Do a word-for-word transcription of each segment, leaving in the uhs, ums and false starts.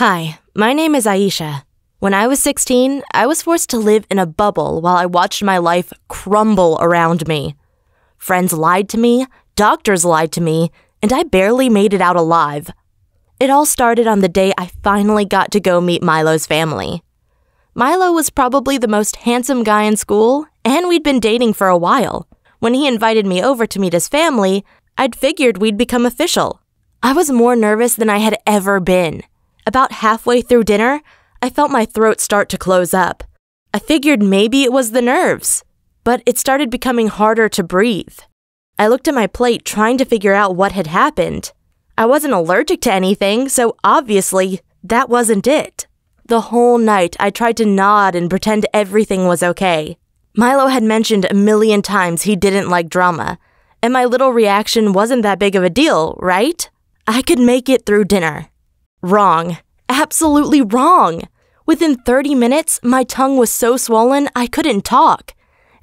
Hi, my name is Aisha. When I was sixteen, I was forced to live in a bubble while I watched my life crumble around me. Friends lied to me, doctors lied to me, and I barely made it out alive. It all started on the day I finally got to go meet Milo's family. Milo was probably the most handsome guy in school, and we'd been dating for a while. When he invited me over to meet his family, I'd figured we'd become official. I was more nervous than I had ever been. About halfway through dinner, I felt my throat start to close up. I figured maybe it was the nerves, but it started becoming harder to breathe. I looked at my plate trying to figure out what had happened. I wasn't allergic to anything, so obviously that wasn't it. The whole night, I tried to nod and pretend everything was okay. Milo had mentioned a million times he didn't like drama, and my little reaction wasn't that big of a deal, right? I could make it through dinner. Wrong. Absolutely wrong. Within thirty minutes, my tongue was so swollen I couldn't talk.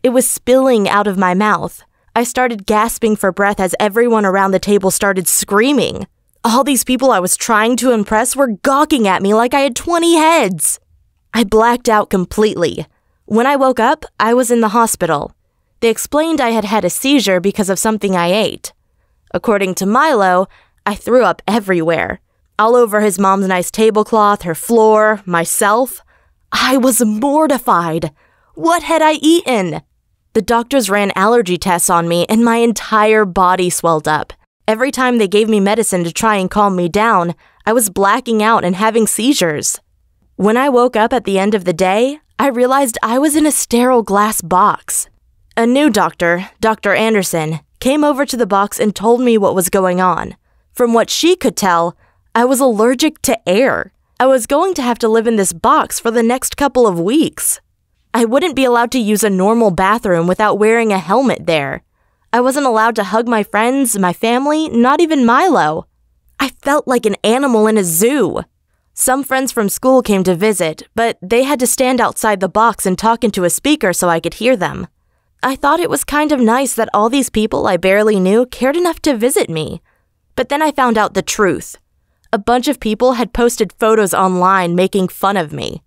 It was spilling out of my mouth. I started gasping for breath as everyone around the table started screaming. All these people I was trying to impress were gawking at me like I had twenty heads. I blacked out completely. When I woke up, I was in the hospital. They explained I had had a seizure because of something I ate. According to Milo, I threw up everywhere. All over his mom's nice tablecloth, her floor, myself. I was mortified. What had I eaten? The doctors ran allergy tests on me and my entire body swelled up. Every time they gave me medicine to try and calm me down, I was blacking out and having seizures. When I woke up at the end of the day, I realized I was in a sterile glass box. A new doctor, Doctor Anderson, came over to the box and told me what was going on. From what she could tell, I was allergic to air. I was going to have to live in this box for the next couple of weeks. I wouldn't be allowed to use a normal bathroom without wearing a helmet there. I wasn't allowed to hug my friends, my family, not even Milo. I felt like an animal in a zoo. Some friends from school came to visit, but they had to stand outside the box and talk into a speaker so I could hear them. I thought it was kind of nice that all these people I barely knew cared enough to visit me. But then I found out the truth. A bunch of people had posted photos online making fun of me.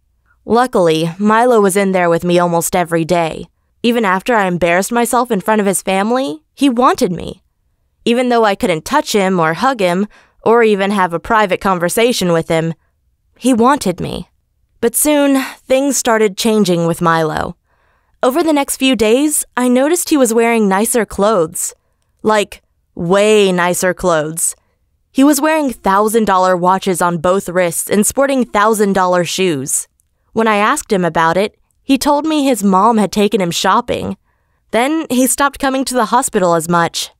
Luckily, Milo was in there with me almost every day. Even after I embarrassed myself in front of his family, he wanted me. Even though I couldn't touch him or hug him or even have a private conversation with him, he wanted me. But soon, things started changing with Milo. Over the next few days, I noticed he was wearing nicer clothes. Like, way nicer clothes. He was wearing one thousand dollar watches on both wrists and sporting one thousand dollar shoes. When I asked him about it, he told me his mom had taken him shopping. Then he stopped coming to the hospital as much.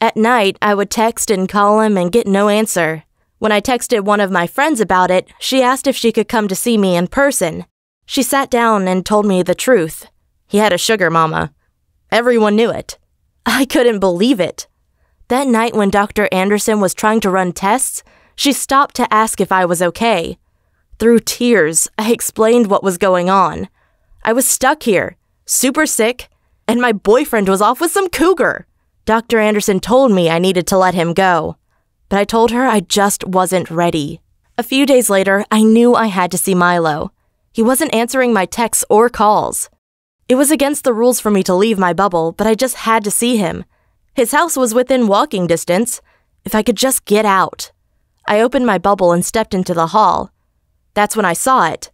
At night, I would text and call him and get no answer. When I texted one of my friends about it, she asked if she could come to see me in person. She sat down and told me the truth. He had a sugar mama. Everyone knew it. I couldn't believe it. That night when Doctor Anderson was trying to run tests, she stopped to ask if I was okay. Through tears, I explained what was going on. I was stuck here, super sick, and my boyfriend was off with some cougar. Doctor Anderson told me I needed to let him go, but I told her I just wasn't ready. A few days later, I knew I had to see Milo. He wasn't answering my texts or calls. It was against the rules for me to leave my bubble, but I just had to see him. His house was within walking distance. If I could just get out. I opened my bubble and stepped into the hall. That's when I saw it.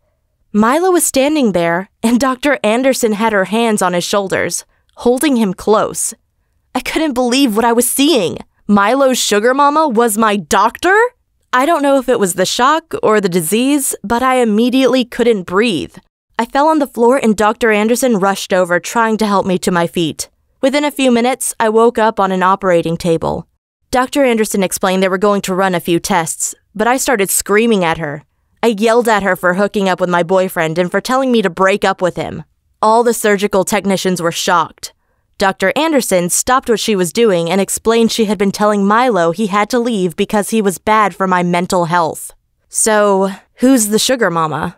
Milo was standing there, and Doctor Anderson had her hands on his shoulders, holding him close. I couldn't believe what I was seeing. Milo's sugar mama was my doctor? I don't know if it was the shock or the disease, but I immediately couldn't breathe. I fell on the floor and Doctor Anderson rushed over, trying to help me to my feet. Within a few minutes, I woke up on an operating table. Doctor Anderson explained they were going to run a few tests, but I started screaming at her. I yelled at her for hooking up with my boyfriend and for telling me to break up with him. All the surgical technicians were shocked. Doctor Anderson stopped what she was doing and explained she had been telling Milo he had to leave because he was bad for my mental health. So, who's the sugar mama?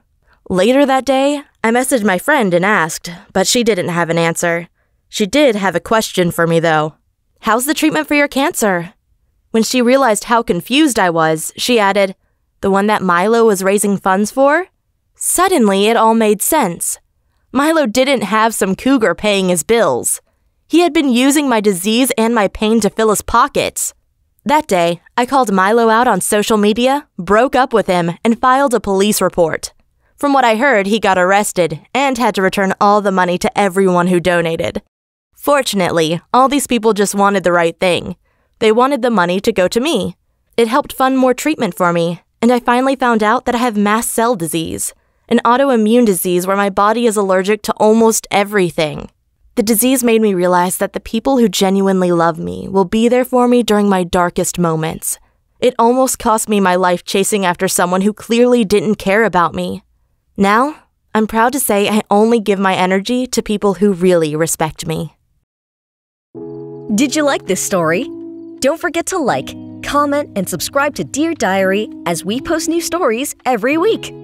Later that day, I messaged my friend and asked, but she didn't have an answer. She did have a question for me, though. How's the treatment for your cancer? When she realized how confused I was, she added, the one that Milo was raising funds for? Suddenly, it all made sense. Milo didn't have some cougar paying his bills. He had been using my disease and my pain to fill his pockets. That day, I called Milo out on social media, broke up with him, and filed a police report. From what I heard, he got arrested and had to return all the money to everyone who donated. Fortunately, all these people just wanted the right thing. They wanted the money to go to me. It helped fund more treatment for me, and I finally found out that I have mast cell disease, an autoimmune disease where my body is allergic to almost everything. The disease made me realize that the people who genuinely love me will be there for me during my darkest moments. It almost cost me my life chasing after someone who clearly didn't care about me. Now, I'm proud to say I only give my energy to people who really respect me. Did you like this story? Don't forget to like, comment, and subscribe to Dear Diary as we post new stories every week.